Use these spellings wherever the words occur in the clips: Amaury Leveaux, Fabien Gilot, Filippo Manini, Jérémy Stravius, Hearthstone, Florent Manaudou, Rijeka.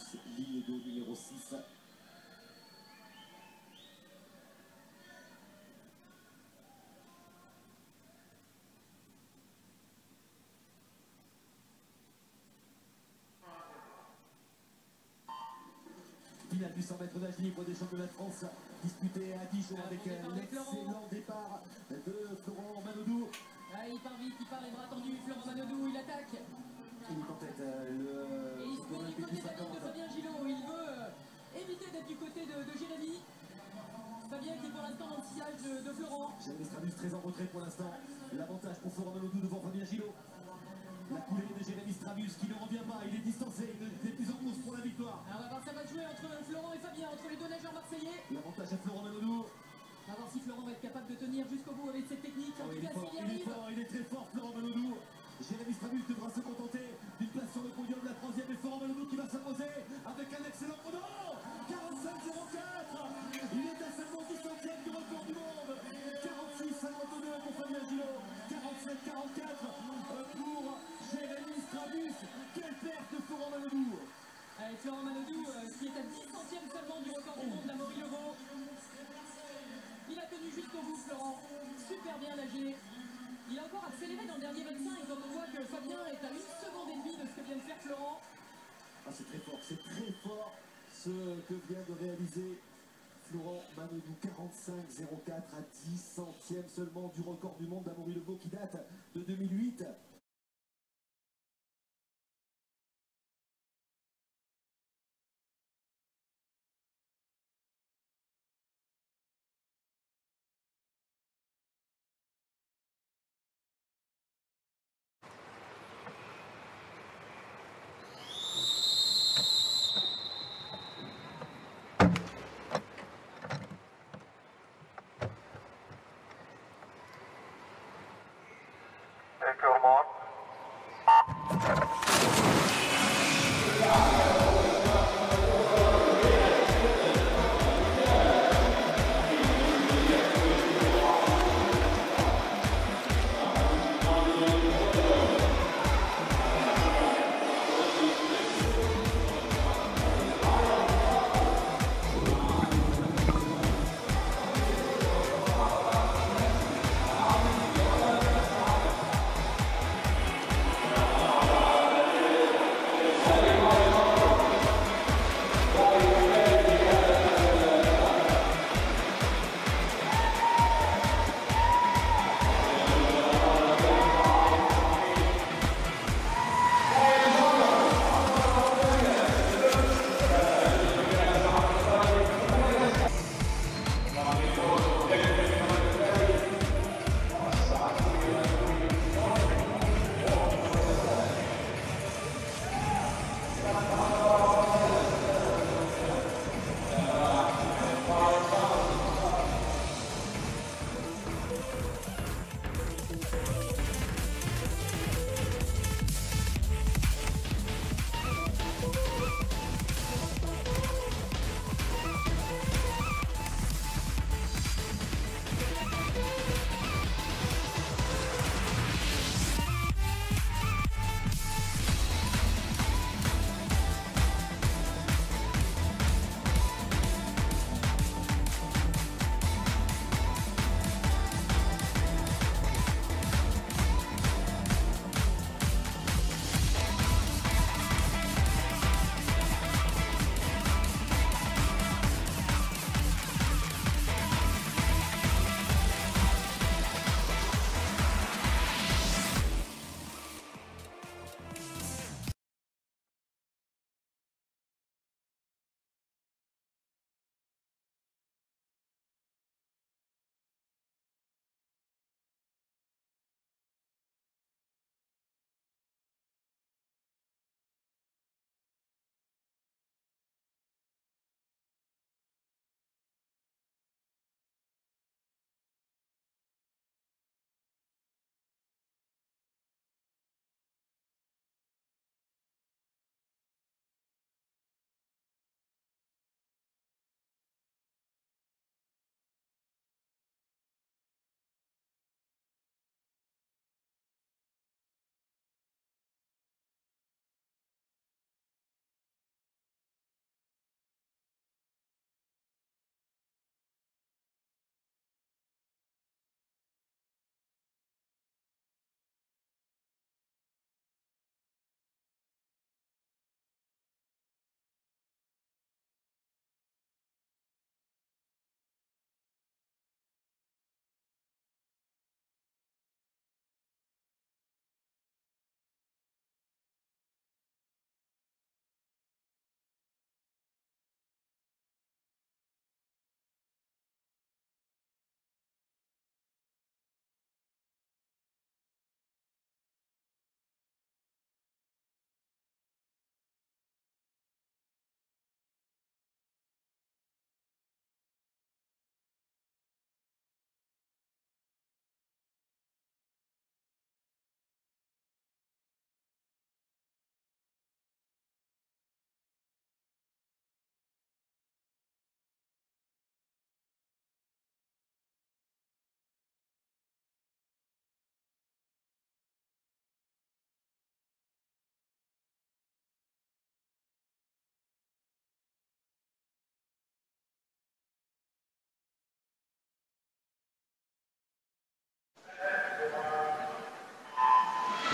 Stravius, ligne 2, numéro 6. Finale du 100 mètres nage libre des championnats de France, disputé à Dijon avec l'excellent départ de Florent Manaudou. Ah, il part vite, il part les bras tendus, Florent Manaudou, il attaque. Il est en tête, et il se pose du côté de la ligne de Fabien Gilot, il veut éviter d'être du côté de Jérémy. Fabien qui est pour l'instant dans le sillage de Florent. Jérémy Stravius très en retrait pour l'instant, l'avantage pour Florent Manaudou devant Fabien Gilot. La coulée de Jérémy Stravius qui ne revient pas, il est distancé, il n'est plus en course pour la victoire. Alors on va voir ça va jouer entre Florent et Fabien, entre les deux nageurs marseillais. L'avantage à Florent Manaudou. On va voir si Florent va être capable de tenir jusqu'au bout avec cette technique. En tout cas, s'il y arrive. Il est très fort, Florent Manaudou. Jérémy Stravius devra se contenter d'une place sur le podium, la troisième, et Florent Manaudou qui va s'imposer avec un excellent chrono 45,04. Il est à seulement 10 centièmes du record du monde. 46,52 pour Fabien Gilot, 47,44 pour Jérémy Stravius. Quelle perte de Florent Manaudou. Florent Manaudou qui est à 10 centièmes seulement du record du monde d'Amaury Leveaux. Il a tenu jusqu'au bout, Florent, super bien nagé. Il a encore accéléré dans le dernier 25 et quand on voit que Fabien est à 8 secondes et demie de ce que vient de faire Florent. Ah, c'est très fort ce que vient de réaliser Florent Manaudou. 45,04 à 10 centièmes seulement du record du monde d'Amaury Leveaux qui date de 2008. Thank you, Omar.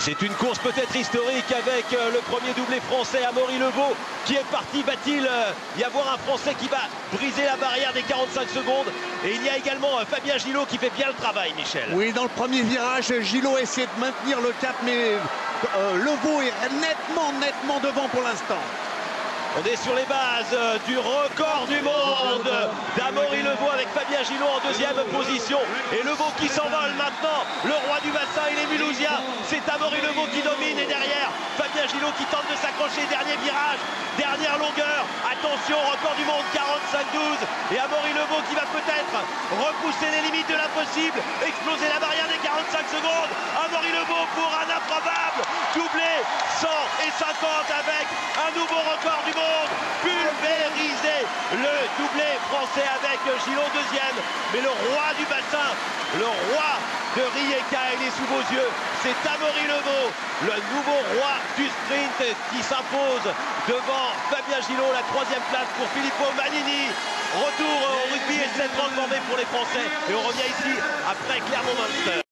C'est une course peut-être historique avec le premier doublé français, Amaury Leveaux, qui est parti. Va-t-il y avoir un Français qui va briser la barrière des 45 secondes? Et il y a également Fabien Gilot qui fait bien le travail, Michel. Oui, dans le premier virage, Gilot essaie de maintenir le cap, mais Leveaux est nettement devant pour l'instant. On est sur les bases du record du monde d'Amaury Leveaux avec Fabien Gilot en deuxième position. Et Leveaux qui s'envole maintenant, le roi du bassin et les Mulhousiens. C'est Amaury Leveaux qui domine et derrière Fabien Gilot qui tente de s'accrocher. Dernier virage, dernière longueur. Attention, record du monde, 45-12. Et Amaury Leveaux qui va peut-être repousser les limites de l'impossible, exploser la barrière des 45 secondes. Amaury Leveaux pour un improbable doublé, 150 avec un nouveau record du monde, pulvérisé le doublé français avec Gilot deuxième, mais le roi du bassin, le roi de Rijeka, il est sous vos yeux, c'est Amaury Leveaux, le nouveau roi du sprint qui s'impose devant Fabien Gilot, la troisième place pour Filippo Manini. Retour au rugby et 7 transformé pour les Français et on revient ici après Clermont-Munster.